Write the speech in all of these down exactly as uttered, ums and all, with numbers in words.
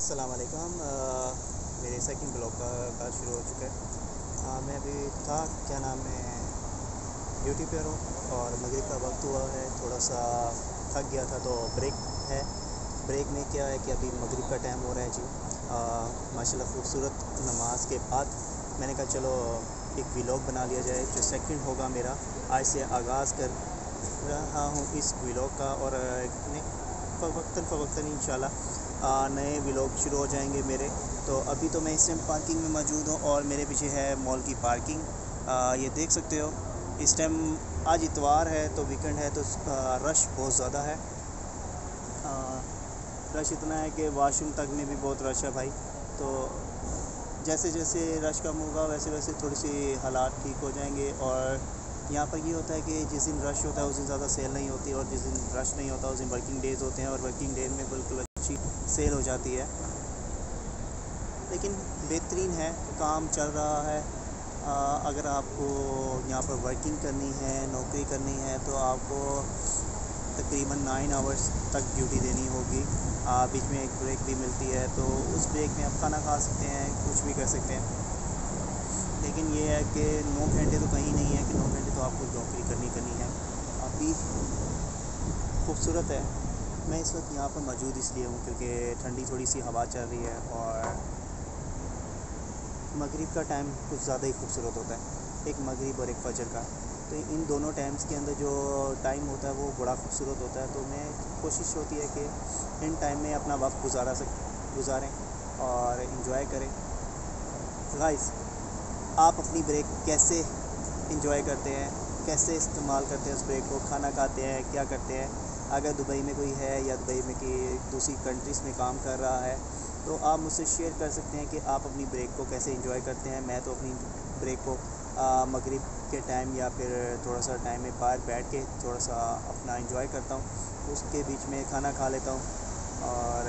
अस्सलाम वालेकुम। मेरे सेकंड ब्लॉग का, का शुरू हो चुका है। आ, मैं अभी था क्या नाम है ड्यूटी पे हूँ और मगरिब का वक्त हुआ है। थोड़ा सा थक गया था तो ब्रेक है। ब्रेक में क्या है कि अभी मगरिब का टाइम हो रहा है जी। माशाल्लाह खूबसूरत नमाज के बाद मैंने कहा चलो एक व्लॉग बना लिया जाए, जो सेकंड होगा मेरा। आज से आगाज़ कर रहा हूँ इस व्लॉग का और फवक्तन फवक्तन इंशाल्लाह नए व्लॉग शुरू हो जाएंगे मेरे। तो अभी तो मैं इस टाइम पार्किंग में मौजूद हूँ और मेरे पीछे है मॉल की पार्किंग। आ, ये देख सकते हो। इस टाइम आज इतवार है तो वीकेंड है तो आ, रश बहुत ज़्यादा है। आ, रश इतना है कि वाशरूम तक में भी बहुत रश है भाई। तो जैसे जैसे रश कम होगा वैसे वैसे थोड़ी सी हालात ठीक हो जाएंगे। और यहाँ पर ये होता है कि जिस दिन रश होता है उस दिन ज़्यादा सेल नहीं होती, और जिस दिन रश नहीं होता उस दिन वर्किंग डेज़ होते हैं, और वर्किंग डेज में बिल्कुल अच्छी सेल हो जाती है। लेकिन बेहतरीन है, काम चल रहा है। आ, अगर आपको यहाँ पर वर्किंग करनी है, नौकरी करनी है, तो आपको तकरीबन नाइन आवर्स तक ड्यूटी देनी होगी। आ, बीच में एक ब्रेक भी मिलती है, तो उस ब्रेक में आप खाना खा सकते हैं, कुछ भी कर सकते हैं। लेकिन ये है कि नौ घंटे तो कहीं नहीं है कि नौ घंटे तो आपको नौकरी करनी करनी है। अभी खूबसूरत है। मैं इस वक्त यहाँ पर मौजूद इसलिए हूँ क्योंकि ठंडी थोड़ी सी हवा चल रही है और मगरिब का टाइम कुछ ज़्यादा ही खूबसूरत होता है, एक मगरिब और एक फजर का। तो इन दोनों टाइम्स के अंदर जो टाइम होता है वो बड़ा खूबसूरत होता है। तो मैं कोशिश होती है कि इन टाइम में अपना वक्त गुजारा सक गुजारें और इन्जॉय करें। गाइस, आप अपनी ब्रेक कैसे इंजॉय करते हैं, कैसे इस्तेमाल करते हैं उस ब्रेक को, खाना खाते हैं, क्या करते हैं? अगर दुबई में कोई है या दुबई में कि दूसरी कंट्रीज़ में काम कर रहा है तो आप मुझसे शेयर कर सकते हैं कि आप अपनी ब्रेक को कैसे इंजॉय करते हैं। मैं तो अपनी ब्रेक को आ, मगरिब के टाइम या फिर थोड़ा सा टाइम में बाहर बैठ के थोड़ा सा अपना इंजॉय करता हूँ। उसके बीच में खाना खा लेता हूँ और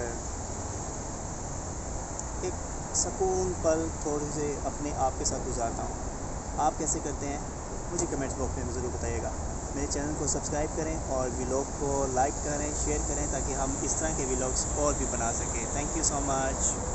एक सुकून पल थोड़े से अपने आप के साथ गुजारता हूँ। आप कैसे करते हैं मुझे कमेंट्स बॉक्स में ज़रूर बताइएगा। मेरे चैनल को सब्सक्राइब करें और व्लॉग को लाइक करें, शेयर करें, ताकि हम इस तरह के व्लॉग्स और भी बना सकें। Thank you so much.